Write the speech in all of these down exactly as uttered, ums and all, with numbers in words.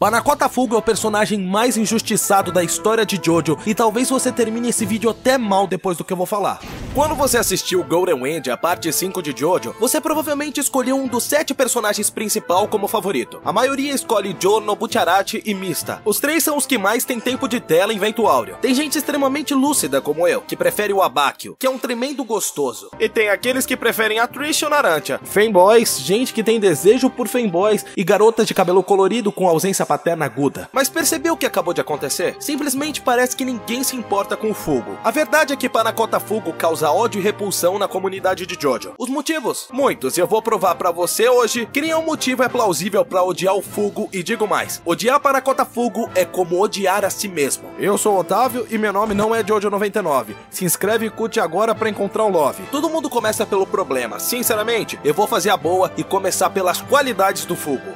Pannacotta Fugo é o personagem mais injustiçado da história de Jojo, e talvez você termine esse vídeo até mal depois do que eu vou falar. Quando você assistiu Golden Wind, a parte cinco de Jojo, você provavelmente escolheu um dos sete personagens principal como favorito. A maioria escolhe Giorno, Bucciarati e Mista. Os três são os que mais têm tempo de tela em Vento Áureo. Tem gente extremamente lúcida como eu, que prefere o Abbacchio, que é um tremendo gostoso. E tem aqueles que preferem a Trish ou Narancia. Fanboys, gente que tem desejo por fanboys e garotas de cabelo colorido com ausência paterna aguda. Mas percebeu o que acabou de acontecer? Simplesmente parece que ninguém se importa com o Fugo. A verdade é que Pannacotta Fugo causa ódio e repulsão na comunidade de Jojo. Os motivos? Muitos, e eu vou provar pra você hoje que nenhum motivo é plausível pra odiar o Fugo, e digo mais, odiar Pannacotta Fugo é como odiar a si mesmo. Eu sou o Otávio e meu nome não é Jojo noventa e nove. Se inscreve e curte agora pra encontrar o love. Todo mundo começa pelo problema. Sinceramente, eu vou fazer a boa e começar pelas qualidades do Fugo.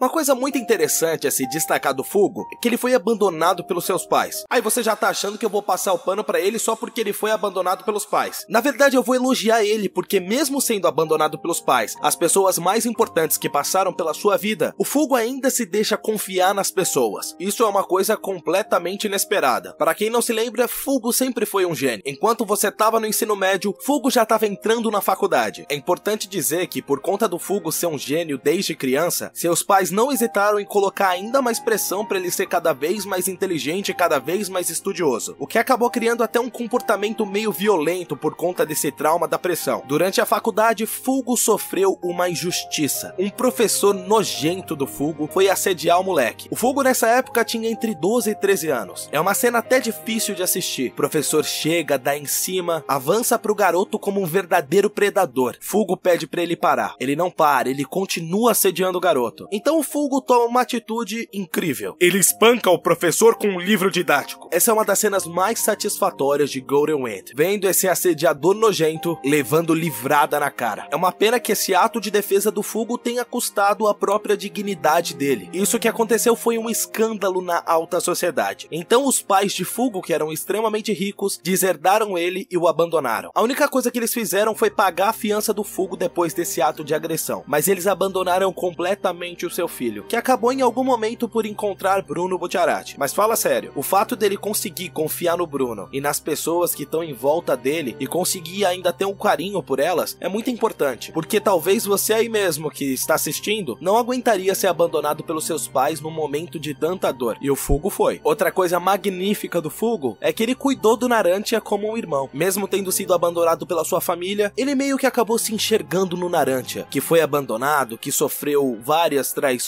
Uma coisa muito interessante a se destacar do Fugo é que ele foi abandonado pelos seus pais. Aí você já tá achando que eu vou passar o pano pra ele só porque ele foi abandonado pelos pais. Na verdade, eu vou elogiar ele, porque mesmo sendo abandonado pelos pais, as pessoas mais importantes que passaram pela sua vida, o Fugo ainda se deixa confiar nas pessoas. Isso é uma coisa completamente inesperada. Para quem não se lembra, Fugo sempre foi um gênio. Enquanto você tava no ensino médio, Fugo já tava entrando na faculdade. É importante dizer que, por conta do Fugo ser um gênio desde criança, seus pais não hesitaram em colocar ainda mais pressão para ele ser cada vez mais inteligente e cada vez mais estudioso, o que acabou criando até um comportamento meio violento por conta desse trauma da pressão. Durante a faculdade, Fugo sofreu uma injustiça. Um professor nojento do Fugo foi assediar o moleque. O Fugo nessa época tinha entre doze e treze anos. É uma cena até difícil de assistir. O professor chega, dá em cima, avança pro garoto como um verdadeiro predador. Fugo pede para ele parar. Ele não para, ele continua assediando o garoto. Então o Fugo toma uma atitude incrível. Ele espanca o professor com um livro didático. Essa é uma das cenas mais satisfatórias de Golden Wind, vendo esse assediador nojento levando livrada na cara. É uma pena que esse ato de defesa do Fugo tenha custado a própria dignidade dele. Isso que aconteceu foi um escândalo na alta sociedade. Então os pais de Fugo, que eram extremamente ricos, deserdaram ele e o abandonaram. A única coisa que eles fizeram foi pagar a fiança do Fugo depois desse ato de agressão, mas eles abandonaram completamente o seu filho, que acabou em algum momento por encontrar Bruno Bucciarati. Mas fala sério, o fato dele conseguir confiar no Bruno e nas pessoas que estão em volta dele e conseguir ainda ter um carinho por elas é muito importante, porque talvez você aí mesmo que está assistindo não aguentaria ser abandonado pelos seus pais num momento de tanta dor, e o Fugo foi. Outra coisa magnífica do Fugo é que ele cuidou do Narancia como um irmão. Mesmo tendo sido abandonado pela sua família, ele meio que acabou se enxergando no Narancia, que foi abandonado, que sofreu várias traições.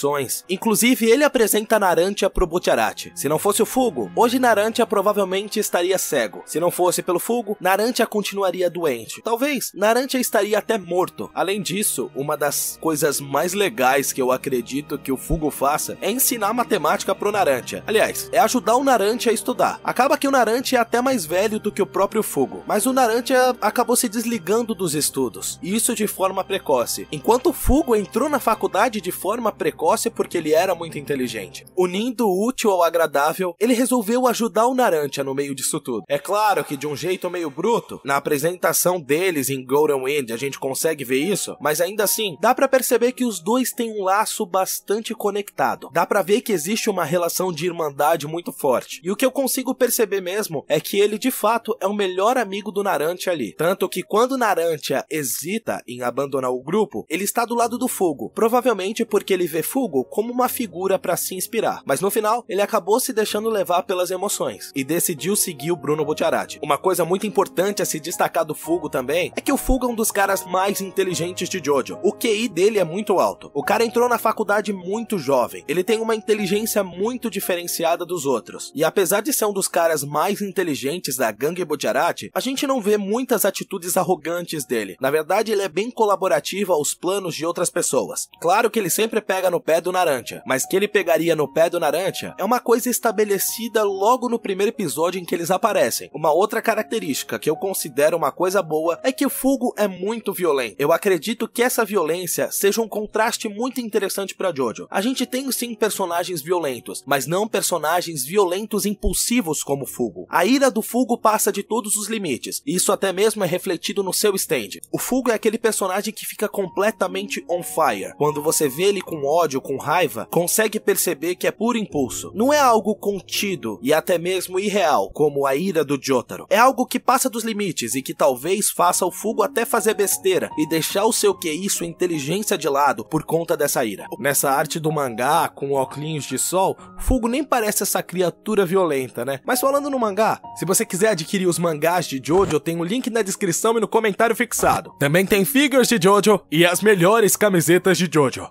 Inclusive, ele apresenta Narancia pro Bucciarati. Se não fosse o Fugo, hoje Narancia provavelmente estaria cego. Se não fosse pelo Fugo, Narancia continuaria doente. Talvez Narancia estaria até morto. Além disso, uma das coisas mais legais que eu acredito que o Fugo faça é ensinar matemática pro Narancia. Aliás, é ajudar o Narancia a estudar. Acaba que o Narancia é até mais velho do que o próprio Fugo, mas o Narancia acabou se desligando dos estudos, e isso de forma precoce. Enquanto o Fugo entrou na faculdade de forma precoce, precoce porque ele era muito inteligente. Unindo o útil ao agradável, ele resolveu ajudar o Narancia no meio disso tudo. É claro que de um jeito meio bruto, na apresentação deles em Golden Wind a gente consegue ver isso, mas ainda assim, dá pra perceber que os dois têm um laço bastante conectado. Dá pra ver que existe uma relação de irmandade muito forte. E o que eu consigo perceber mesmo é que ele de fato é o melhor amigo do Narancia ali. Tanto que quando Narancia hesita em abandonar o grupo, ele está do lado do Fugo, provavelmente porque ele vê Fugo como uma figura para se inspirar, mas no final ele acabou se deixando levar pelas emoções e decidiu seguir o Bruno Bucciarati. Uma coisa muito importante a se destacar do Fugo também é que o Fugo é um dos caras mais inteligentes de Jojo. O Q I dele é muito alto. O cara entrou na faculdade muito jovem. Ele tem uma inteligência muito diferenciada dos outros, e apesar de ser um dos caras mais inteligentes da gangue Bucciarati, a gente não vê muitas atitudes arrogantes dele. Na verdade, ele é bem colaborativo aos planos de outras pessoas. Claro que ele sempre pega pegar no pé do Narancia, mas que ele pegaria no pé do Narancia é uma coisa estabelecida logo no primeiro episódio em que eles aparecem. Uma outra característica que eu considero uma coisa boa é que o Fugo é muito violento. Eu acredito que essa violência seja um contraste muito interessante para Jojo. A gente tem sim personagens violentos, mas não personagens violentos impulsivos como Fugo. A ira do Fugo passa de todos os limites, e isso até mesmo é refletido no seu stand. O Fugo é aquele personagem que fica completamente on fire. Quando você vê ele com ódio, com raiva, consegue perceber que é puro impulso. Não é algo contido e até mesmo irreal, como a ira do Jotaro. É algo que passa dos limites e que talvez faça o Fugo até fazer besteira e deixar o seu Q I, sua inteligência de lado por conta dessa ira. Nessa arte do mangá, com óculos de sol, Fugo nem parece essa criatura violenta, né? Mas falando no mangá, se você quiser adquirir os mangás de Jojo, tem o link na descrição e no comentário fixado. Também tem figures de Jojo e as melhores camisetas de Jojo.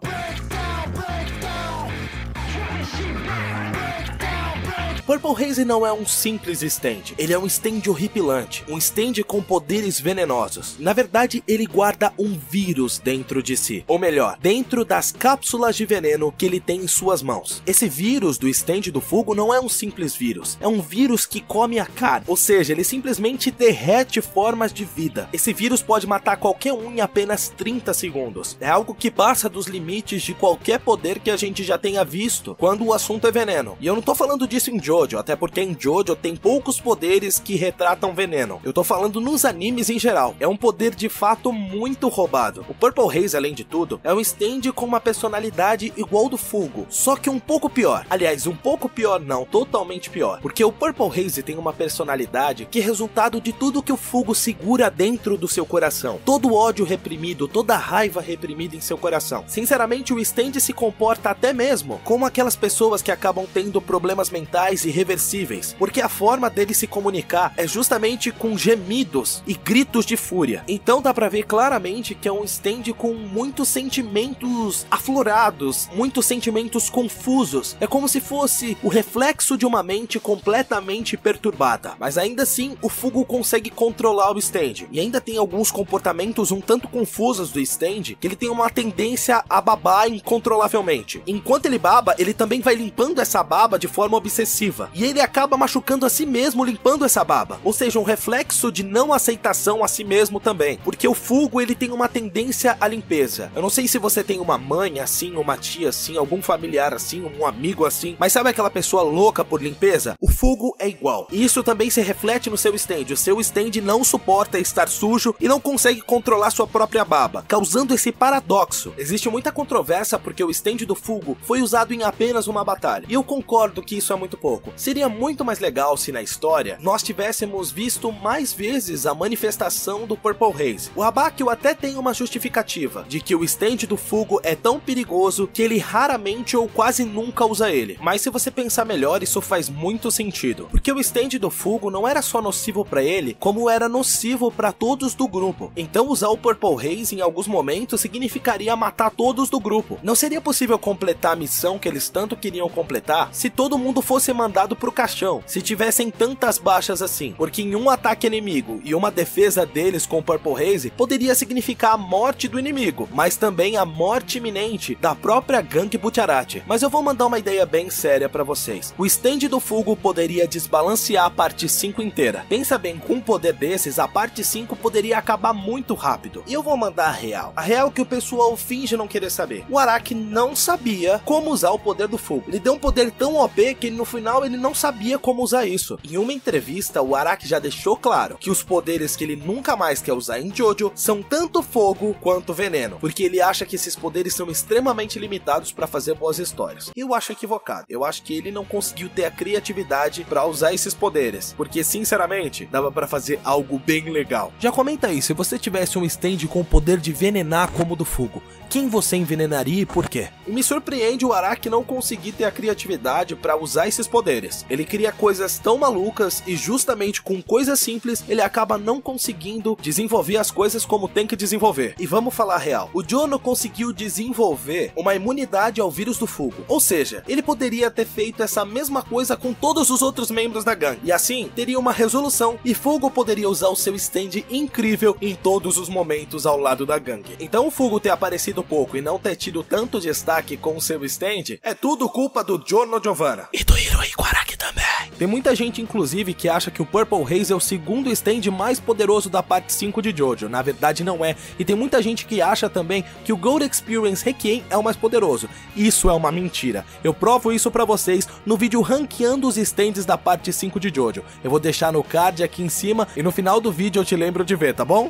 Purple Haze não é um simples stand, ele é um stand horripilante, um stand com poderes venenosos. Na verdade, ele guarda um vírus dentro de si, ou melhor, dentro das cápsulas de veneno que ele tem em suas mãos. Esse vírus do stand do Fugo não é um simples vírus, é um vírus que come a carne, ou seja, ele simplesmente derrete formas de vida. Esse vírus pode matar qualquer um em apenas trinta segundos, é algo que passa dos limites de qualquer poder que a gente já tenha visto quando o assunto é veneno. E eu não tô falando disso em Jojo, até porque em Jojo tem poucos poderes que retratam veneno. Eu tô falando nos animes em geral. É um poder de fato muito roubado. O Purple Haze, além de tudo, é um stand com uma personalidade igual do Fugo, só que um pouco pior. Aliás, um pouco pior não, totalmente pior. Porque o Purple Haze tem uma personalidade que é resultado de tudo que o Fugo segura dentro do seu coração. Todo ódio reprimido, toda raiva reprimida em seu coração. Sinceramente, o stand se comporta até mesmo como aquelas pessoas que acabam tendo problemas mentais e irreversíveis, porque a forma dele se comunicar é justamente com gemidos e gritos de fúria. Então dá pra ver claramente que é um stand com muitos sentimentos aflorados, muitos sentimentos confusos. É como se fosse o reflexo de uma mente completamente perturbada. Mas ainda assim, o Fugo consegue controlar o stand, e ainda tem alguns comportamentos um tanto confusos do stand, que ele tem uma tendência a babar incontrolavelmente. Enquanto ele baba, ele também vai limpando essa baba de forma obsessiva, e ele acaba machucando a si mesmo limpando essa baba, ou seja, um reflexo de não aceitação a si mesmo também, porque o Fugo ele tem uma tendência à limpeza. Eu não sei se você tem uma mãe assim, uma tia assim, algum familiar assim, um amigo assim, mas sabe aquela pessoa louca por limpeza? O Fugo é igual, e isso também se reflete no seu stand. O seu stand não suporta estar sujo e não consegue controlar sua própria baba, causando esse paradoxo. Existe muita controvérsia porque o stand do Fugo foi usado em apenas uma batalha, e eu concordo que isso é muito pouco. Seria muito mais legal se na história nós tivéssemos visto mais vezes a manifestação do Purple Haze. O Abbacchio até tem uma justificativa de que o stand do Fugo é tão perigoso que ele raramente ou quase nunca usa ele. Mas se você pensar melhor, isso faz muito sentido, porque o stand do Fugo não era só nocivo para ele, como era nocivo para todos do grupo. Então usar o Purple Haze em alguns momentos significaria matar todos do grupo. Não seria possível completar a missão que eles tanto queriam completar se todo mundo fosse mandado Dado pro caixão, se tivessem tantas baixas assim, porque em um ataque inimigo e uma defesa deles com o Purple Haze poderia significar a morte do inimigo, mas também a morte iminente da própria gangue Bucciarati. Mas eu vou mandar uma ideia bem séria pra vocês. O stand do Fugo poderia desbalancear a parte cinco inteira. Pensa bem, com um poder desses, a parte cinco poderia acabar muito rápido. E eu vou mandar a real. A real que o pessoal finge não querer saber. O Araki não sabia como usar o poder do Fugo. Ele deu um poder tão O P que no final ele não sabia como usar isso. Em uma entrevista, o Araki já deixou claro que os poderes que ele nunca mais quer usar em Jojo são tanto fogo quanto veneno, porque ele acha que esses poderes são extremamente limitados para fazer boas histórias. Eu acho equivocado. Eu acho que ele não conseguiu ter a criatividade para usar esses poderes, porque sinceramente, dava para fazer algo bem legal. Já comenta aí, se você tivesse um stand com o poder de envenenar como o do Fugo, quem você envenenaria e por quê? E me surpreende o Araki não conseguir ter a criatividade para usar esses poderes. poderes. Ele cria coisas tão malucas e justamente com coisas simples ele acaba não conseguindo desenvolver as coisas como tem que desenvolver. E vamos falar a real, o Jono conseguiu desenvolver uma imunidade ao vírus do Fugo, ou seja, ele poderia ter feito essa mesma coisa com todos os outros membros da gangue, e assim teria uma resolução e Fugo poderia usar o seu stand incrível em todos os momentos ao lado da gangue. Então o Fugo ter aparecido pouco e não ter tido tanto destaque com o seu stand é tudo culpa do Giorno Giovanna. E do Hiroi Araki também. Tem muita gente inclusive que acha que o Purple Haze é o segundo stand mais poderoso da parte cinco de Jojo, na verdade não é, e tem muita gente que acha também que o Gold Experience Requiem é o mais poderoso. Isso é uma mentira, eu provo isso pra vocês no vídeo ranqueando os stands da parte cinco de Jojo, eu vou deixar no card aqui em cima e no final do vídeo eu te lembro de ver, tá bom?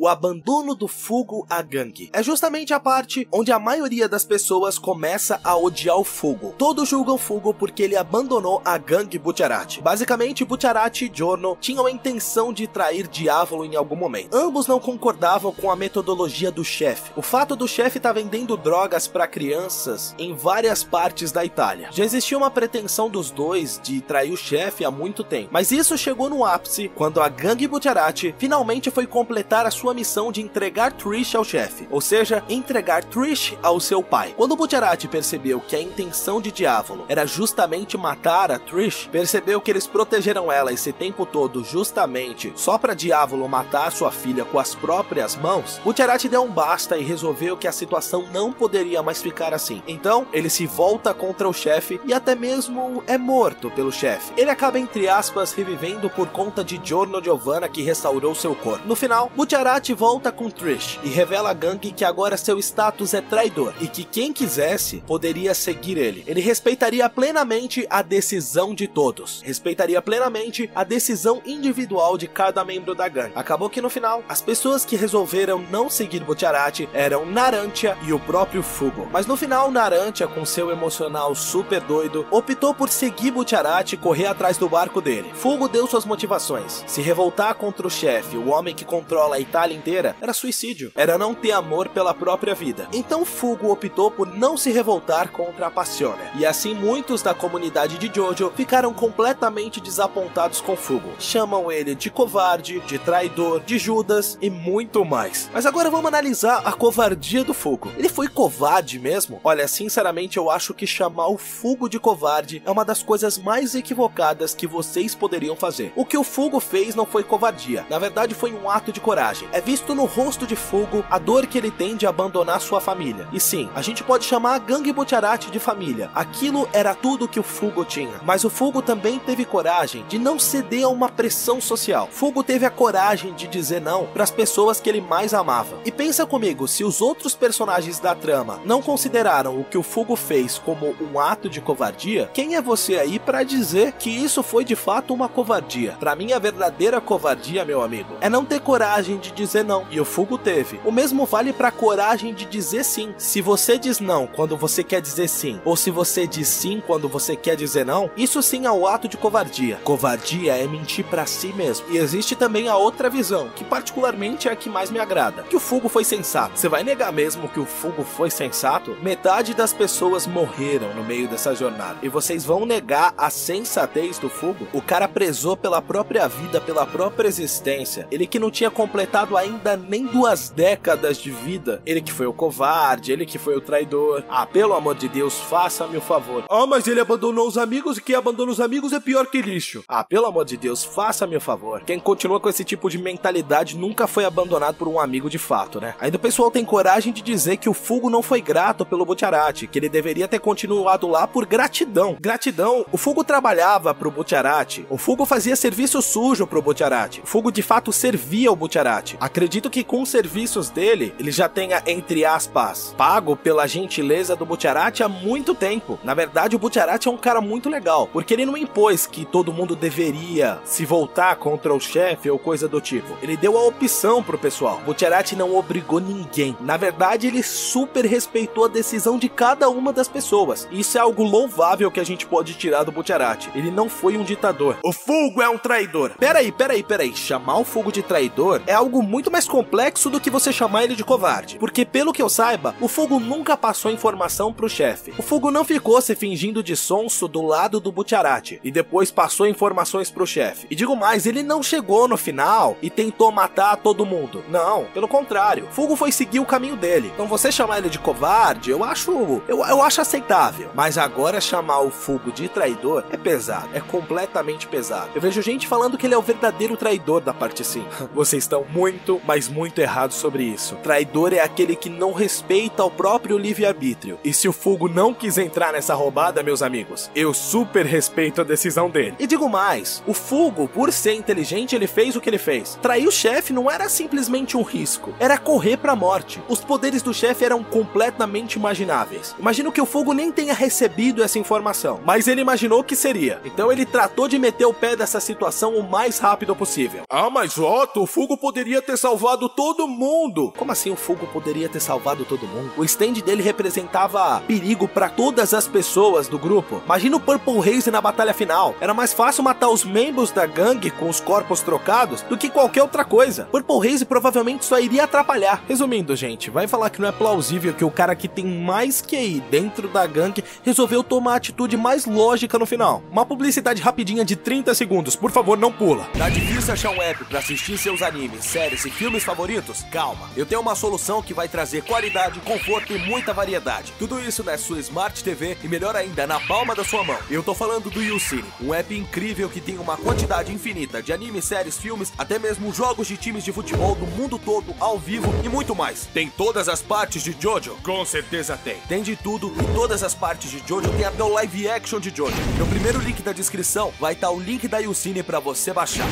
O abandono do Fugo à gangue. É justamente a parte onde a maioria das pessoas começa a odiar o Fugo. Todos julgam Fugo porque ele abandonou a gangue Bucciarati. Basicamente, Bucciarati e Giorno tinham a intenção de trair Diavolo em algum momento. Ambos não concordavam com a metodologia do chefe. O fato do chefe estar tá vendendo drogas para crianças em várias partes da Itália. Já existia uma pretensão dos dois de trair o chefe há muito tempo. Mas isso chegou no ápice quando a gangue Bucciarati finalmente foi completar a sua sua missão de entregar Trish ao chefe, ou seja, entregar Trish ao seu pai. Quando Bucciarati percebeu que a intenção de Diavolo era justamente matar a Trish, percebeu que eles protegeram ela esse tempo todo justamente só para Diavolo matar sua filha com as próprias mãos, Bucciarati deu um basta e resolveu que a situação não poderia mais ficar assim. Então, ele se volta contra o chefe e até mesmo é morto pelo chefe. Ele acaba, entre aspas, revivendo por conta de Giorno Giovanna, que restaurou seu corpo. No final, Bucciarati volta com Trish e revela à gangue que agora seu status é traidor e que quem quisesse poderia seguir ele. Ele respeitaria plenamente a decisão de todos, respeitaria plenamente a decisão individual de cada membro da gangue. Acabou que no final, as pessoas que resolveram não seguir Bucciarati eram Narancia e o próprio Fugo. Mas no final, Narancia, com seu emocional super doido, optou por seguir Bucciarati e correr atrás do barco dele. Fugo deu suas motivações, se revoltar contra o chefe, o homem que controla a Itália inteira, era suicídio, era não ter amor pela própria vida. Então Fugo optou por não se revoltar contra a Passione, e assim muitos da comunidade de Jojo ficaram completamente desapontados com Fugo, chamam ele de covarde, de traidor, de Judas e muito mais. Mas agora vamos analisar a covardia do Fugo. Ele foi covarde mesmo? Olha, sinceramente eu acho que chamar o Fugo de covarde é uma das coisas mais equivocadas que vocês poderiam fazer. O que o Fugo fez não foi covardia, na verdade foi um ato de coragem. É visto no rosto de Fugo a dor que ele tem de abandonar sua família. E sim, a gente pode chamar a gangue Bucciarati de família. Aquilo era tudo que o Fugo tinha. Mas o Fugo também teve coragem de não ceder a uma pressão social. Fugo teve a coragem de dizer não para as pessoas que ele mais amava. E pensa comigo, se os outros personagens da trama não consideraram o que o Fugo fez como um ato de covardia, quem é você aí para dizer que isso foi de fato uma covardia? Para mim, a verdadeira covardia, meu amigo, é não ter coragem de dizer dizer não, e o Fugo teve. O mesmo vale para a coragem de dizer sim. Se você diz não quando você quer dizer sim, ou se você diz sim quando você quer dizer não, isso sim é o ato de covardia. Covardia é mentir para si mesmo. E existe também a outra visão, que particularmente é a que mais me agrada, que o Fugo foi sensato. Você vai negar mesmo que o Fugo foi sensato? Metade das pessoas morreram no meio dessa jornada, e vocês vão negar a sensatez do Fugo? O cara prezou pela própria vida, pela própria existência, ele que não tinha completado ainda nem duas décadas de vida, ele que foi o covarde, ele que foi o traidor. Ah, pelo amor de Deus, faça-me o favor. Ah, mas ele abandonou os amigos e quem abandona os amigos é pior que lixo. Ah, pelo amor de Deus, faça-me o favor. Quem continua com esse tipo de mentalidade nunca foi abandonado por um amigo de fato, né? Ainda o pessoal tem coragem de dizer que o Fugo não foi grato pelo Bucciarati, que ele deveria ter continuado lá por gratidão. Gratidão, o Fugo trabalhava pro Bucciarati, o Fugo fazia serviço sujo pro Bucciarati, o Fugo de fato servia o Bucciarati. Acredito que com os serviços dele, ele já tenha, entre aspas, pago pela gentileza do Bucciarati há muito tempo. Na verdade, o Bucciarati é um cara muito legal, porque ele não impôs que todo mundo deveria se voltar contra o chefe ou coisa do tipo. Ele deu a opção pro pessoal. Bucciarati não obrigou ninguém. Na verdade, ele super respeitou a decisão de cada uma das pessoas. Isso é algo louvável que a gente pode tirar do Bucciarati. Ele não foi um ditador. O Fugo é um traidor. Peraí, peraí, peraí. Chamar o Fugo de traidor é algo muito muito mais complexo do que você chamar ele de covarde, porque pelo que eu saiba, o Fugo nunca passou informação pro chefe. O Fugo não ficou se fingindo de sonso do lado do Bucciarati e depois passou informações pro chefe. E digo mais, ele não chegou no final e tentou matar todo mundo. Não, pelo contrário, Fugo foi seguir o caminho dele. Então você chamar ele de covarde, eu acho, eu, eu acho aceitável. Mas agora chamar o Fugo de traidor é pesado, é completamente pesado. Eu vejo gente falando que ele é o verdadeiro traidor da parte cinco. Vocês estão muito, mas muito errados sobre isso. Traidor é aquele que não respeita o próprio livre-arbítrio. E se o Fugo não quis entrar nessa roubada, meus amigos, eu super respeito a decisão dele. E digo mais, o Fugo, por ser inteligente, ele fez o que ele fez. Trair o chefe não era simplesmente um risco, era correr pra morte. Os poderes do chefe eram completamente imagináveis. Imagino que o Fugo nem tenha recebido essa informação, mas ele imaginou que seria. Então ele tratou de meter o pé dessa situação o mais rápido possível. Ah, mas Otto, o Fugo poderia ter salvado todo mundo. Como assim o Fugo poderia ter salvado todo mundo? O stand dele representava perigo pra todas as pessoas do grupo. Imagina o Purple Haze na batalha final. Era mais fácil matar os membros da gangue com os corpos trocados do que qualquer outra coisa. Purple Haze provavelmente só iria atrapalhar. Resumindo, gente, vai falar que não é plausível que o cara que tem mais Q I dentro da gangue resolveu tomar a atitude mais lógica no final. Uma publicidade rapidinha de trinta segundos, por favor, não pula. Tá difícil achar um app pra assistir seus animes, séries e filmes favoritos? Calma, eu tenho uma solução que vai trazer qualidade, conforto e muita variedade. Tudo isso na sua Smart T V e melhor ainda, na palma da sua mão. Eu tô falando do YouCine, um app incrível que tem uma quantidade infinita de animes, séries, filmes, até mesmo jogos de times de futebol do mundo todo, ao vivo e muito mais. Tem todas as partes de Jojo? Com certeza tem. Tem de tudo e todas as partes de Jojo, tem até o live action de Jojo. No primeiro link da descrição vai estar o link da YouCine pra você baixar.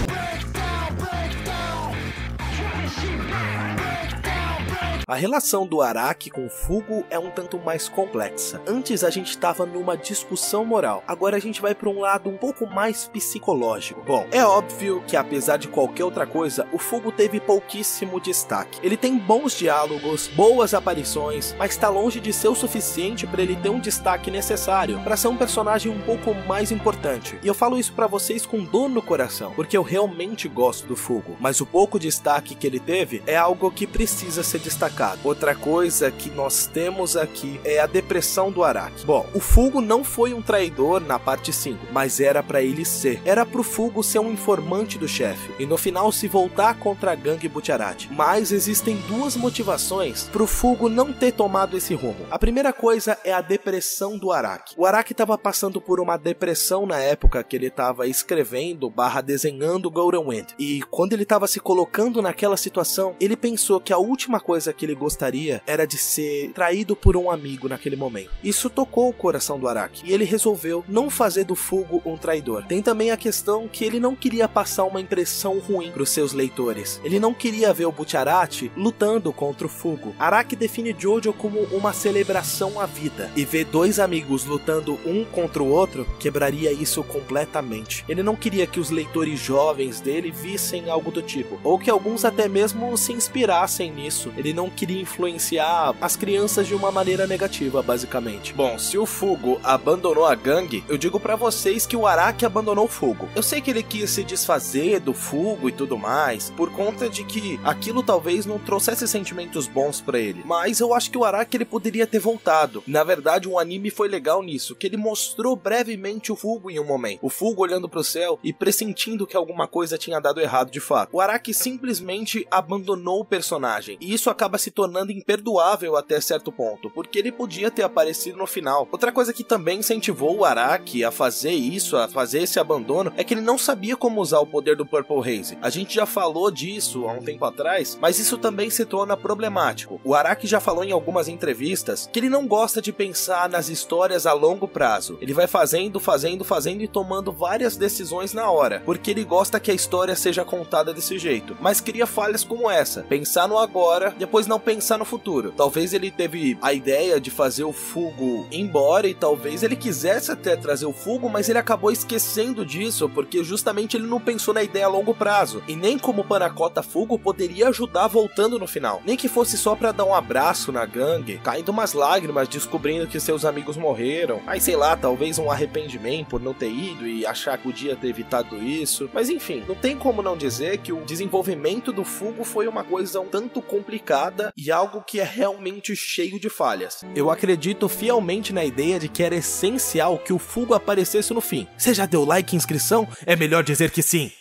A relação do Araki com o Fugo é um tanto mais complexa. Antes a gente estava numa discussão moral, agora a gente vai para um lado um pouco mais psicológico. Bom, é óbvio que apesar de qualquer outra coisa, o Fugo teve pouquíssimo destaque. Ele tem bons diálogos, boas aparições, mas está longe de ser o suficiente para ele ter um destaque necessário, para ser um personagem um pouco mais importante. E eu falo isso para vocês com dor no coração, porque eu realmente gosto do Fugo, mas o pouco destaque que ele teve é algo que precisa ser destacado. Outra coisa que nós temos aqui é a depressão do Araki. Bom, o Fugo não foi um traidor na parte cinco, mas era pra ele ser. Era pro Fugo ser um informante do chefe e no final se voltar contra a gangue Bucciarati. Mas existem duas motivações pro Fugo não ter tomado esse rumo. A primeira coisa é a depressão do Araki. O Araki tava passando por uma depressão na época que ele tava escrevendo barra desenhando Golden Wind. E quando ele tava se colocando naquela situação, ele pensou que a última coisa que que ele gostaria era de ser traído por um amigo naquele momento. Isso tocou o coração do Araki, e ele resolveu não fazer do Fugo um traidor. Tem também a questão que ele não queria passar uma impressão ruim para os seus leitores. Ele não queria ver o Bucciarati lutando contra o Fugo. Araki define Jojo como uma celebração à vida, e ver dois amigos lutando um contra o outro quebraria isso completamente. Ele não queria que os leitores jovens dele vissem algo do tipo, ou que alguns até mesmo se inspirassem nisso. Ele não queria influenciar as crianças de uma maneira negativa, basicamente. Bom, se o Fugo abandonou a gangue, eu digo pra vocês que o Araki abandonou o Fugo. Eu sei que ele quis se desfazer do Fugo e tudo mais, por conta de que aquilo talvez não trouxesse sentimentos bons pra ele, mas eu acho que o Araki ele poderia ter voltado. Na verdade, um anime foi legal nisso, que ele mostrou brevemente o Fugo em um momento. O Fugo olhando pro céu e pressentindo que alguma coisa tinha dado errado de fato. O Araki simplesmente abandonou o personagem, e isso acaba se tornando imperdoável até certo ponto, porque ele podia ter aparecido no final. Outra coisa que também incentivou o Araki a fazer isso, a fazer esse abandono, é que ele não sabia como usar o poder do Purple Haze. A gente já falou disso há um tempo atrás, mas isso também se torna problemático. O Araki já falou em algumas entrevistas que ele não gosta de pensar nas histórias a longo prazo. Ele vai fazendo, fazendo, fazendo e tomando várias decisões na hora, porque ele gosta que a história seja contada desse jeito, mas cria falhas como essa. Pensar no agora, depois não pensar no futuro. Talvez ele teve a ideia de fazer o Fugo embora e talvez ele quisesse até trazer o Fugo, mas ele acabou esquecendo disso porque justamente ele não pensou na ideia a longo prazo e nem como Pannacotta Fugo poderia ajudar voltando no final, nem que fosse só pra dar um abraço na gangue, caindo umas lágrimas descobrindo que seus amigos morreram, aí sei lá, talvez um arrependimento por não ter ido e achar que podia ter evitado isso, mas enfim, não tem como não dizer que o desenvolvimento do Fugo foi uma coisa um tanto complicada e algo que é realmente cheio de falhas. Eu acredito fielmente na ideia de que era essencial que o Fugo aparecesse no fim. Você já deu like e inscrição? É melhor dizer que sim!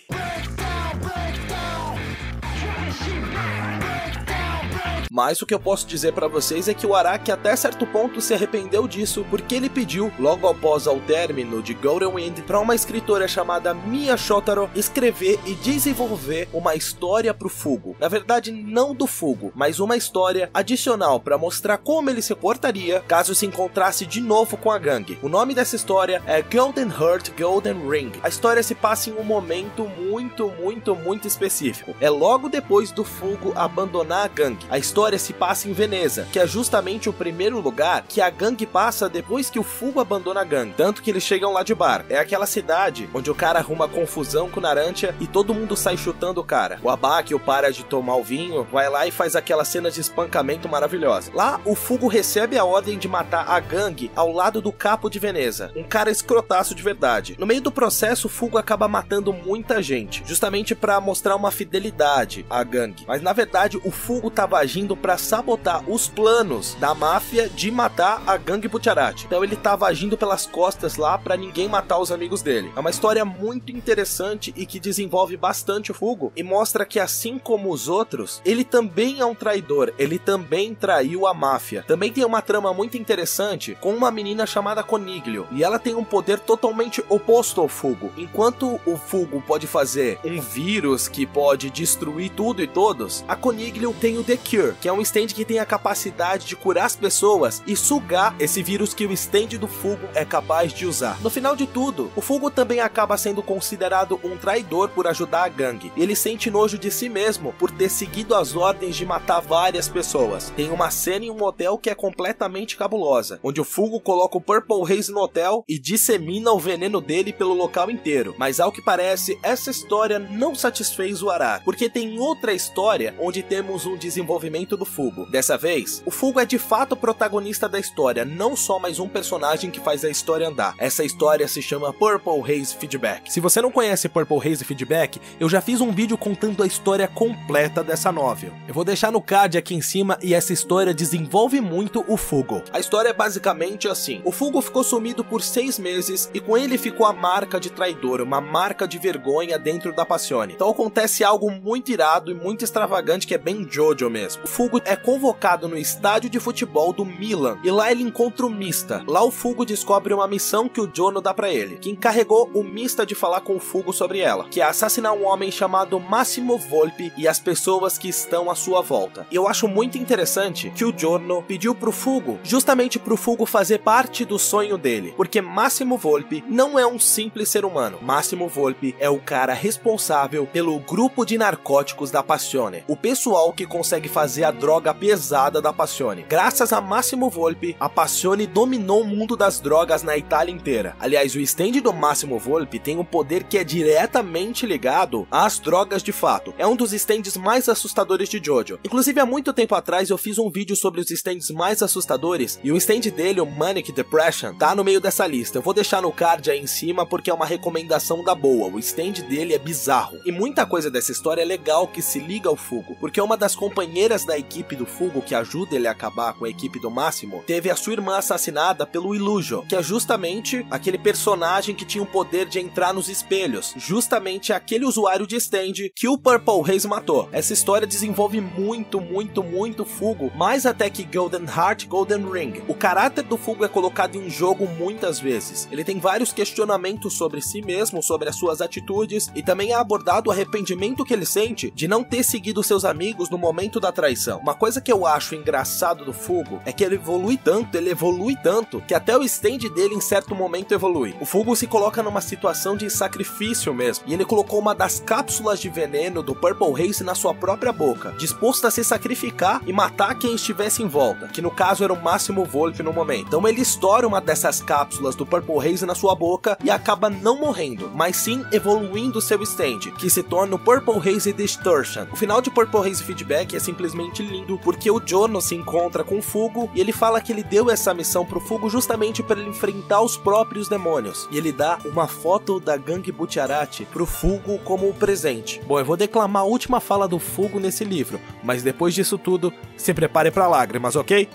Mas o que eu posso dizer pra vocês é que o Araki até certo ponto se arrependeu disso porque ele pediu, logo após ao término de Golden Wind, pra uma escritora chamada Mia Shotaro escrever e desenvolver uma história pro Fugo. Na verdade, não do Fugo, mas uma história adicional pra mostrar como ele se portaria caso se encontrasse de novo com a gangue. O nome dessa história é Golden Heart Golden Ring. A história se passa em um momento muito, muito, muito específico. É logo depois do Fugo abandonar a gangue. A história A história se passa em Veneza, que é justamente o primeiro lugar que a gangue passa depois que o Fugo abandona a gangue, tanto que eles chegam lá de bar. É aquela cidade onde o cara arruma confusão com Narancia e todo mundo sai chutando o cara. O Abbacchio para de tomar o vinho, vai lá e faz aquela cena de espancamento maravilhosa. Lá, o Fugo recebe a ordem de matar a gangue ao lado do capo de Veneza, um cara escrotaço de verdade. No meio do processo, o Fugo acaba matando muita gente, justamente para mostrar uma fidelidade à gangue. Mas na verdade, o Fugo estava agindo para sabotar os planos da máfia de matar a gangue Bucciarati. Então ele estava agindo pelas costas lá para ninguém matar os amigos dele. É uma história muito interessante e que desenvolve bastante o Fugo e mostra que assim como os outros, ele também é um traidor, ele também traiu a máfia. Também tem uma trama muito interessante com uma menina chamada Coniglio e ela tem um poder totalmente oposto ao Fugo. Enquanto o Fugo pode fazer um vírus que pode destruir tudo e todos, a Coniglio tem o The Cure, que é um stand que tem a capacidade de curar as pessoas e sugar esse vírus que o stand do Fugo é capaz de usar. No final de tudo, o Fugo também acaba sendo considerado um traidor por ajudar a gangue. Ele sente nojo de si mesmo por ter seguido as ordens de matar várias pessoas. Tem uma cena em um hotel que é completamente cabulosa, onde o Fugo coloca o Purple Haze no hotel e dissemina o veneno dele pelo local inteiro. Mas ao que parece, essa história não satisfez o Araki, porque tem outra história onde temos um desenvolvimento do Fugo. Dessa vez, o Fugo é de fato o protagonista da história, não só mais um personagem que faz a história andar. Essa história se chama Purple Haze Feedback. Se você não conhece Purple Haze Feedback, eu já fiz um vídeo contando a história completa dessa novel. Eu vou deixar no card aqui em cima e essa história desenvolve muito o Fugo. A história é basicamente assim. O Fugo ficou sumido por seis meses e com ele ficou a marca de traidor, uma marca de vergonha dentro da Passione. Então acontece algo muito irado e muito extravagante que é bem Jojo mesmo. O Fugo é convocado no estádio de futebol do Milan e lá ele encontra o Mista. Lá o Fugo descobre uma missão que o Jono dá pra ele, que encarregou o Mista de falar com o Fugo sobre ela, que é assassinar um homem chamado Massimo Volpe e as pessoas que estão à sua volta. E eu acho muito interessante que o Jono pediu pro Fugo, justamente pro Fugo fazer parte do sonho dele, porque Massimo Volpe não é um simples ser humano. Massimo Volpe é o cara responsável pelo grupo de narcóticos da Passione, o pessoal que consegue fazer a droga pesada da Passione. Graças a Massimo Volpe, a Passione dominou o mundo das drogas na Itália inteira. Aliás, o stand do Massimo Volpe tem um poder que é diretamente ligado às drogas de fato. É um dos stands mais assustadores de Jojo. Inclusive, há muito tempo atrás eu fiz um vídeo sobre os stands mais assustadores e o stand dele, o Manic Depression, tá no meio dessa lista. Eu vou deixar no card aí em cima porque é uma recomendação da boa. O stand dele é bizarro. E muita coisa dessa história é legal que se liga ao Fugo, porque é uma das companheiras da da equipe do Fugo que ajuda ele a acabar com a equipe do Massimo, teve a sua irmã assassinada pelo Illuso, que é justamente aquele personagem que tinha o poder de entrar nos espelhos, justamente aquele usuário de stand que o Purple Haze matou. Essa história desenvolve muito, muito, muito Fugo, mais até que Golden Heart Golden Ring. O caráter do Fugo é colocado em jogo muitas vezes. Ele tem vários questionamentos sobre si mesmo, sobre as suas atitudes, e também é abordado o arrependimento que ele sente de não ter seguido seus amigos no momento da traição. evolução. Uma coisa que eu acho engraçado do Fugo é que ele evolui tanto, ele evolui tanto, que até o stand dele em certo momento evolui. O Fugo se coloca numa situação de sacrifício mesmo, e ele colocou uma das cápsulas de veneno do Purple Haze na sua própria boca, disposto a se sacrificar e matar quem estivesse em volta, que no caso era o Massimo Volpe no momento. Então ele estoura uma dessas cápsulas do Purple Haze na sua boca e acaba não morrendo, mas sim evoluindo seu stand, que se torna o Purple Haze Distortion. O final de Purple Haze Feedback é simplesmente lindo, porque o Jono se encontra com o Fugo e ele fala que ele deu essa missão pro Fugo justamente para ele enfrentar os próprios demônios, e ele dá uma foto da gangue Bucciarati pro Fugo como o presente. Bom, eu vou declamar a última fala do Fugo nesse livro, mas depois disso tudo, se prepare para lágrimas, ok?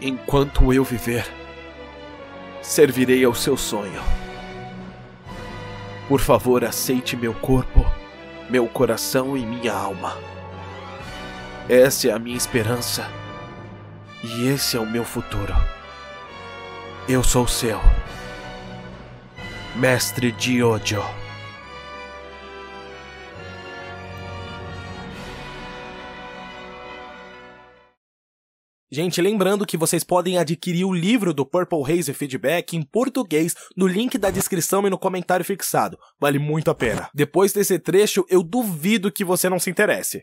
Enquanto eu viver, servirei ao seu sonho. Por favor, aceite meu corpo, meu coração e minha alma. Essa é a minha esperança e esse é o meu futuro. Eu sou seu, Mestre Jojo. Gente, lembrando que vocês podem adquirir o livro do Purple Haze Feedback em português no link da descrição e no comentário fixado. Vale muito a pena. Depois desse trecho, eu duvido que você não se interesse.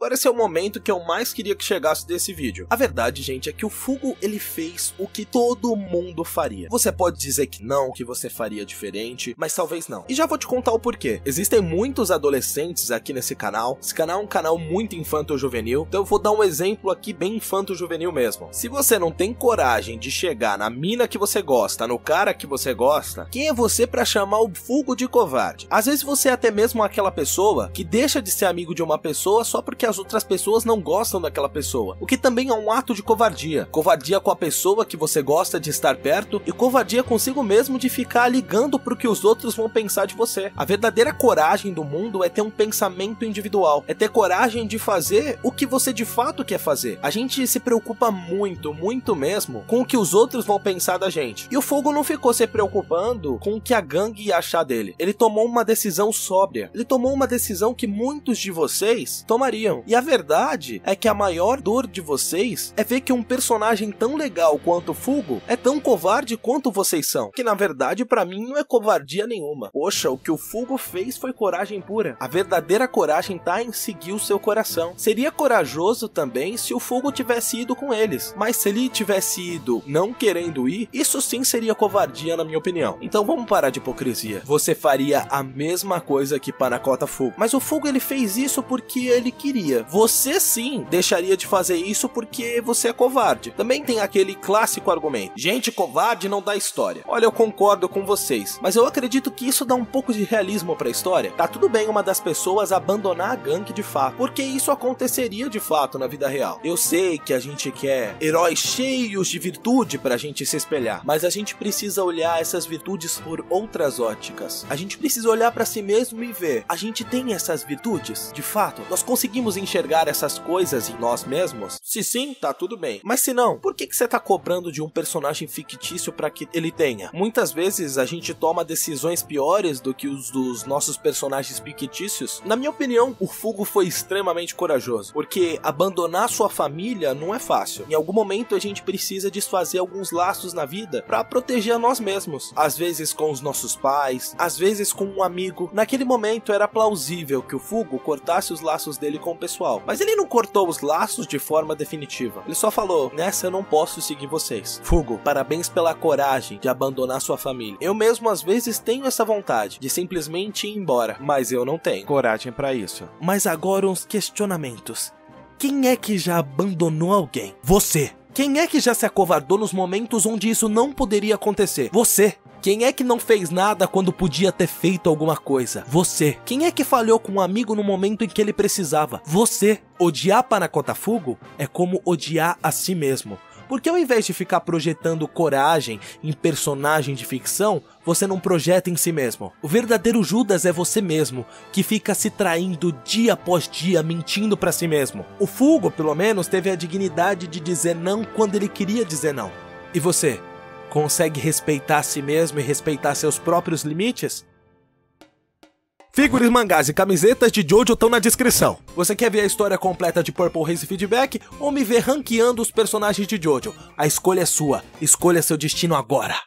Agora esse é o momento que eu mais queria que chegasse desse vídeo. A verdade, gente, é que o Fugo, ele fez o que todo mundo faria. Você pode dizer que não, que você faria diferente, mas talvez não. E já vou te contar o porquê. Existem muitos adolescentes aqui nesse canal. Esse canal é um canal muito infanto-juvenil, então eu vou dar um exemplo aqui bem infanto-juvenil mesmo. Se você não tem coragem de chegar na mina que você gosta, no cara que você gosta, quem é você pra chamar o Fugo de covarde? Às vezes você é até mesmo aquela pessoa que deixa de ser amigo de uma pessoa só porque as outras pessoas não gostam daquela pessoa, o que também é um ato de covardia. Covardia com a pessoa que você gosta de estar perto e covardia consigo mesmo de ficar ligando pro que os outros vão pensar de você. A verdadeira coragem do mundo é ter um pensamento individual, é ter coragem de fazer o que você de fato quer fazer. A gente se preocupa muito, muito mesmo com o que os outros vão pensar da gente. E o Fugo não ficou se preocupando com o que a gangue ia achar dele. Ele tomou uma decisão sóbria. Ele tomou uma decisão que muitos de vocês tomariam. E a verdade é que a maior dor de vocês é ver que um personagem tão legal quanto o Fugo é tão covarde quanto vocês são. Que na verdade pra mim não é covardia nenhuma. Poxa, o que o Fugo fez foi coragem pura. A verdadeira coragem tá em seguir o seu coração. Seria corajoso também se o Fugo tivesse ido com eles. Mas se ele tivesse ido não querendo ir, isso sim seria covardia na minha opinião. Então vamos parar de hipocrisia. Você faria a mesma coisa que Pannacotta Fugo. Mas o Fugo ele fez isso porque ele queria. Você sim deixaria de fazer isso porque você é covarde. Também tem aquele clássico argumento: gente covarde não dá história. Olha, eu concordo com vocês, mas eu acredito que isso dá um pouco de realismo pra história. Tá tudo bem uma das pessoas abandonar a gangue de fato, porque isso aconteceria de fato na vida real. Eu sei que a gente quer heróis cheios de virtude pra gente se espelhar, mas a gente precisa olhar essas virtudes por outras óticas. A gente precisa olhar pra si mesmo e ver: a gente tem essas virtudes? De fato? Nós conseguimos enxergar essas coisas em nós mesmos? Se sim, tá tudo bem. Mas se não, por que que você tá cobrando de um personagem fictício para que ele tenha? Muitas vezes a gente toma decisões piores do que os dos nossos personagens fictícios. Na minha opinião, o Fugo foi extremamente corajoso, porque abandonar sua família não é fácil. Em algum momento a gente precisa desfazer alguns laços na vida para proteger a nós mesmos. Às vezes com os nossos pais, às vezes com um amigo. Naquele momento era plausível que o Fugo cortasse os laços dele com o pessoal, mas ele não cortou os laços de forma definitiva. Ele só falou: nessa eu não posso seguir vocês. Fugo, parabéns pela coragem de abandonar sua família. Eu mesmo às vezes tenho essa vontade de simplesmente ir embora, mas eu não tenho coragem pra isso. Mas agora uns questionamentos. Quem é que já abandonou alguém? Você. Quem é que já se acovardou nos momentos onde isso não poderia acontecer? Você. Quem é que não fez nada quando podia ter feito alguma coisa? Você. Quem é que falhou com um amigo no momento em que ele precisava? Você. Odiar Pannacotta Fugo é como odiar a si mesmo. Porque ao invés de ficar projetando coragem em personagem de ficção, você não projeta em si mesmo. O verdadeiro Judas é você mesmo, que fica se traindo dia após dia, mentindo pra si mesmo. O Fugo, pelo menos, teve a dignidade de dizer não quando ele queria dizer não. E você, consegue respeitar a si mesmo e respeitar seus próprios limites? Figuras, mangás e camisetas de Jojo estão na descrição. Você quer ver a história completa de Purple Haze Feedback ou me ver ranqueando os personagens de Jojo? A escolha é sua, escolha seu destino agora.